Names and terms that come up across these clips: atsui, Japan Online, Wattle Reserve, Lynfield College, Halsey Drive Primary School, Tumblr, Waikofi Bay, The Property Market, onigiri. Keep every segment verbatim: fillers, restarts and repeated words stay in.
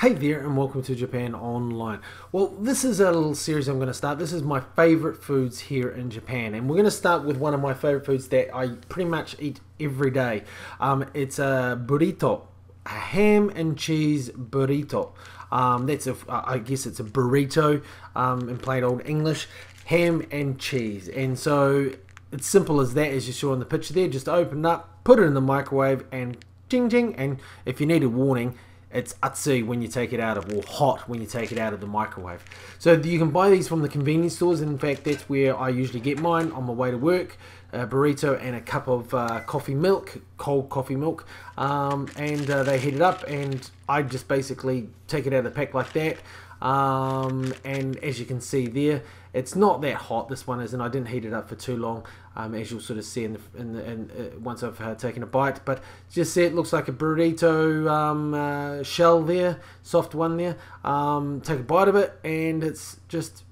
Hey there and welcome to Japan Online. Well, this is a little series I'm going to start. This is my favorite foods here in Japan, and we're going to start with one of my favorite foods that I pretty much eat every day. Um, it's a burrito, a ham and cheese burrito. Um, that's a, I guess it's a burrito um, in plain old English, ham and cheese. And so it's simple as that, as you saw in the picture there. Just open it up, put it in the microwave, and ching ching. And if you need a warning, it's atsui when you take it out of, or hot when you take it out of the microwave. So you can buy these from the convenience stores. In fact, that's where I usually get mine on my way to work. A burrito and a cup of uh, coffee milk, cold coffee milk, um, and uh, they heat it up, and I just basically take it out of the pack like that. Um, and as you can see there, it's not that hot. This one isn't. I didn't heat it up for too long, um, as you'll sort of see in the, in the, in, uh, once I've uh, taken a bite. But just see, it looks like a burrito um, uh, shell there, soft one there. Um, take a bite of it, and it's just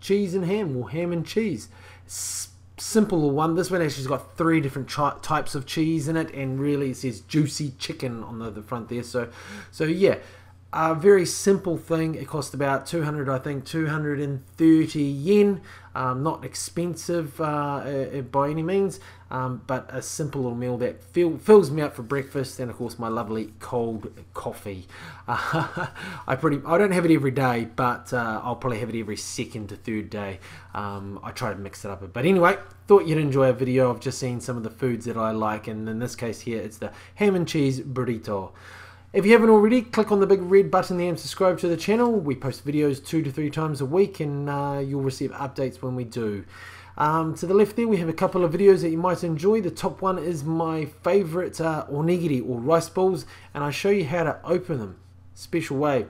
cheese and ham, or ham and cheese. It's simple one. This one actually's got three different types of cheese in it, and really it says juicy chicken on the, the front there. So, so yeah. A very simple thing. It cost about two hundred, I think, two hundred thirty yen. Um, not expensive uh, by any means, um, but a simple little meal that fill, fills me up for breakfast, and of course my lovely cold coffee. Uh, I pretty, I don't have it every day, but uh, I'll probably have it every second to third day. Um, I try to mix it up a bit. But anyway, thought you'd enjoy a video of just seeing some of the foods that I like, and in this case here, it's the ham and cheese burrito. If you haven't already, click on the big red button there and subscribe to the channel. We post videos two to three times a week, and uh, you'll receive updates when we do. Um, to the left there, we have a couple of videos that you might enjoy. The top one is my favourite uh, onigiri, or rice balls, and I show you how to open them. Special way.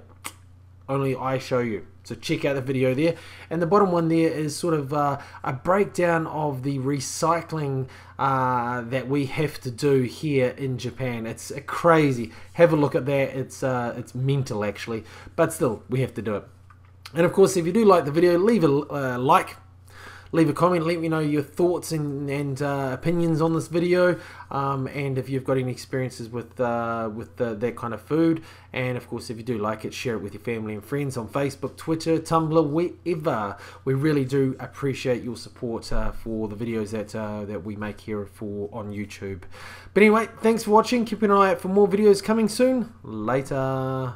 Only I show you. So check out the video there. And the bottom one there is sort of uh, a breakdown of the recycling uh, that we have to do here in Japan. It's uh, crazy. Have a look at that. It's, uh, it's mental actually. But still, we have to do it. And of course, if you do like the video, leave a uh, like. Leave a comment, let me know your thoughts and, and uh, opinions on this video, um, and if you've got any experiences with uh, with the, that kind of food. And of course, if you do like it, share it with your family and friends on Facebook, Twitter, Tumblr, wherever. We really do appreciate your support uh, for the videos that uh, that we make here for on YouTube. But anyway, thanks for watching. Keep an eye out for more videos coming soon. Later.